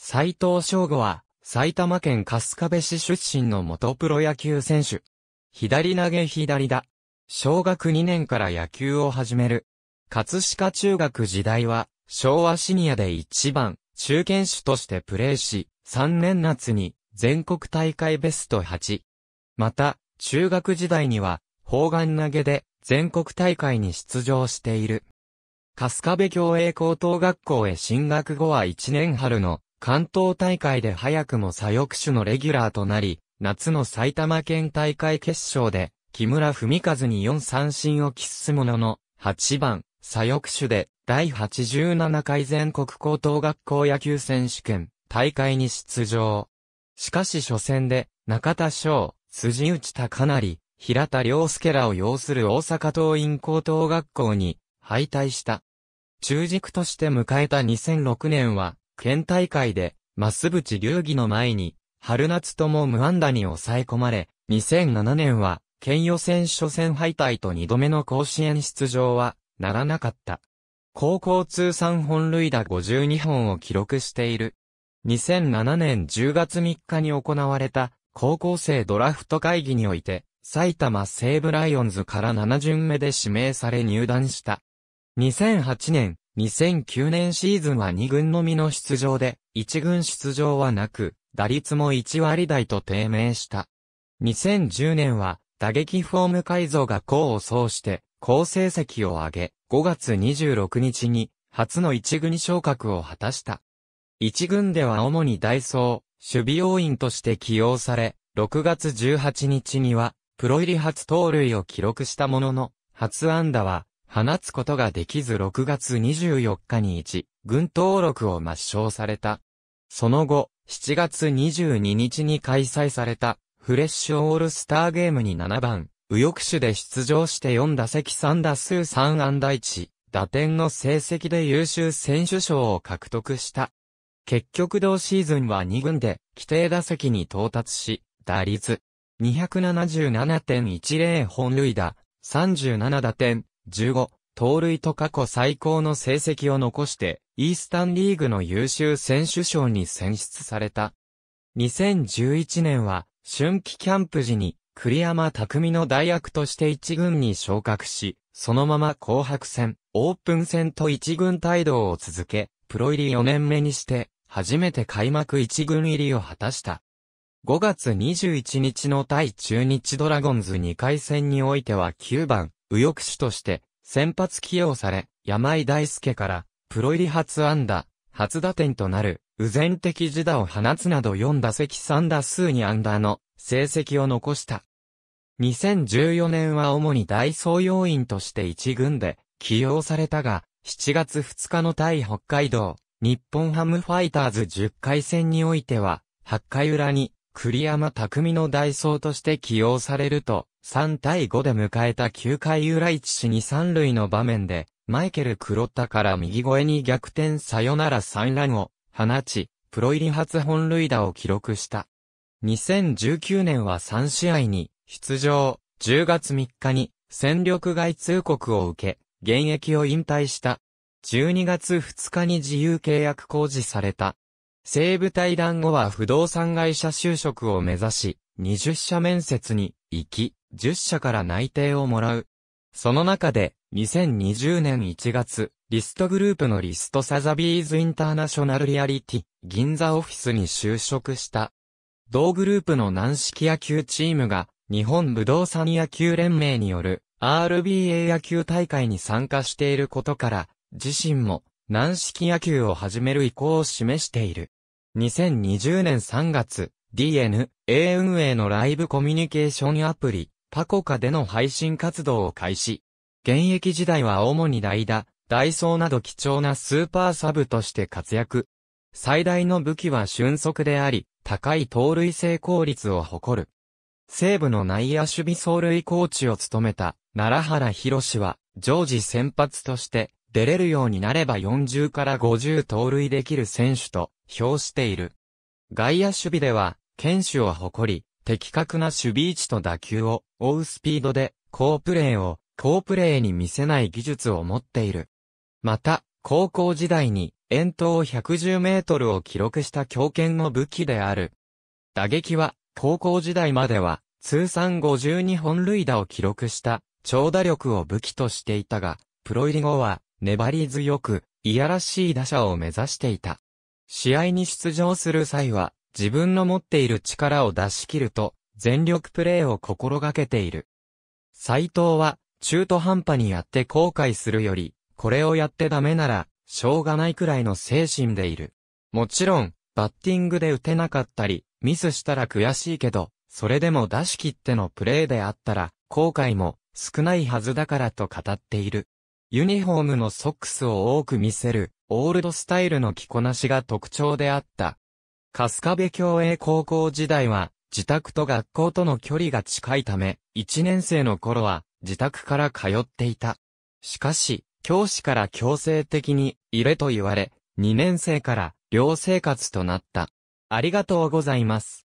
斉藤彰吾は、埼玉県春日部市出身の元プロ野球選手。左投げ左打。小学2年から野球を始める。葛飾中学時代は、昭和シニアで1番、中堅手としてプレーし、3年夏に全国大会ベスト8。また、中学時代には、砲丸投げで全国大会に出場している。春日部共栄高等学校へ進学後は1年春の関東大会で早くも左翼手のレギュラーとなり、夏の埼玉県大会決勝で、木村文和に4三振を喫すものの、8番、左翼手で、第87回全国高等学校野球選手権、大会に出場。しかし初戦で、中田翔、辻内貴成、平田良介らを擁する大阪桐蔭高等学校に、敗退した。中軸として迎えた2006年は、県大会で、増渕龍儀の前に、春夏とも無安打に抑え込まれ、2007年は、県予選初戦敗退と2度目の甲子園出場はならなかった。高校通算本塁打52本を記録している。2007年10月3日に行われた高校生ドラフト会議において埼玉西武ライオンズから7巡目で指名され入団した。2008年、2009年シーズンは2軍のみの出場で1軍出場はなく打率も1割台と低迷した。2010年は打撃フォーム改造が功を奏して、好成績を上げ、5月26日に、初の一軍昇格を果たした。一軍では主に代走、守備要員として起用され、6月18日には、プロ入り初盗塁を記録したものの、初安打は、放つことができず6月24日に一軍登録を抹消された。その後、7月22日に開催された、フレッシュオールスターゲームに7番、右翼手で出場して4打席3打数3安打1、打点の成績で優秀選手賞を獲得した。結局同シーズンは2軍で規定打席に到達し、打率 277.10 本塁打、37打点、15、盗塁と過去最高の成績を残して、イースタンリーグの優秀選手賞に選出された。2011年は、春季キャンプ時に栗山巧の代役として一軍に昇格し、そのまま紅白戦、オープン戦と一軍帯同を続け、プロ入り4年目にして、初めて開幕一軍入りを果たした。5月21日の対中日ドラゴンズ2回戦においては9番、右翼手として先発起用され、山井大輔からプロ入り初安打、初打点となる。右前的自打を放つなど4打席3打数2安打の成績を残した。2014年は主に代走要員として1軍で起用されたが、7月2日の対北海道、日本ハムファイターズ10回戦においては、8回裏に栗山巧の代走として起用されると、3対5で迎えた9回裏1、2、3塁の場面で、マイケル・黒田から右越えに逆転サヨナラ3ランを、放ち、プロ入り初本塁打を記録した。2019年は3試合に出場、10月3日に戦力外通告を受け、現役を引退した。12月2日に自由契約公示された。西武退団後は不動産会社就職を目指し、20社面接に行き、10社から内定をもらう。その中で、2020年1月、リストグループのリストサザビーズインターナショナルリアリティ、銀座オフィスに就職した。同グループの軟式野球チームが、日本武道産野球連盟による RBA 野球大会に参加していることから、自身も軟式野球を始める意向を示している。2020年3月、DNA 運営のライブコミュニケーションアプリ、パコカでの配信活動を開始。現役時代は主に代打。代走など貴重なスーパーサブとして活躍。最大の武器は俊足であり、高い盗塁成功率を誇る。西武の内野守備走塁コーチを務めた、楢原宏は、常時先発として、出れるようになれば40から50盗塁できる選手と、評している。外野守備では、堅守を誇り、的確な守備位置と打球を、追うスピードで、好プレーに見せない技術を持っている。また、高校時代に遠投110メートルを記録した強肩の武器である。打撃は、高校時代までは、通算52本塁打を記録した、長打力を武器としていたが、プロ入り後は、粘り強く、いやらしい打者を目指していた。試合に出場する際は、自分の持っている力を出し切ると、全力プレーを心がけている。斎藤は、中途半端にやって後悔するより、これをやってダメなら、しょうがないくらいの精神でいる。もちろん、バッティングで打てなかったり、ミスしたら悔しいけど、それでも出し切ってのプレーであったら、後悔も少ないはずだからと語っている。ユニフォームのソックスを多く見せる、オールドスタイルの着こなしが特徴であった。春日部共栄高校時代は、自宅と学校との距離が近いため、1年生の頃は自宅から通っていた。しかし、教師から強制的に入れと言われ、2年生から寮生活となった。ありがとうございます。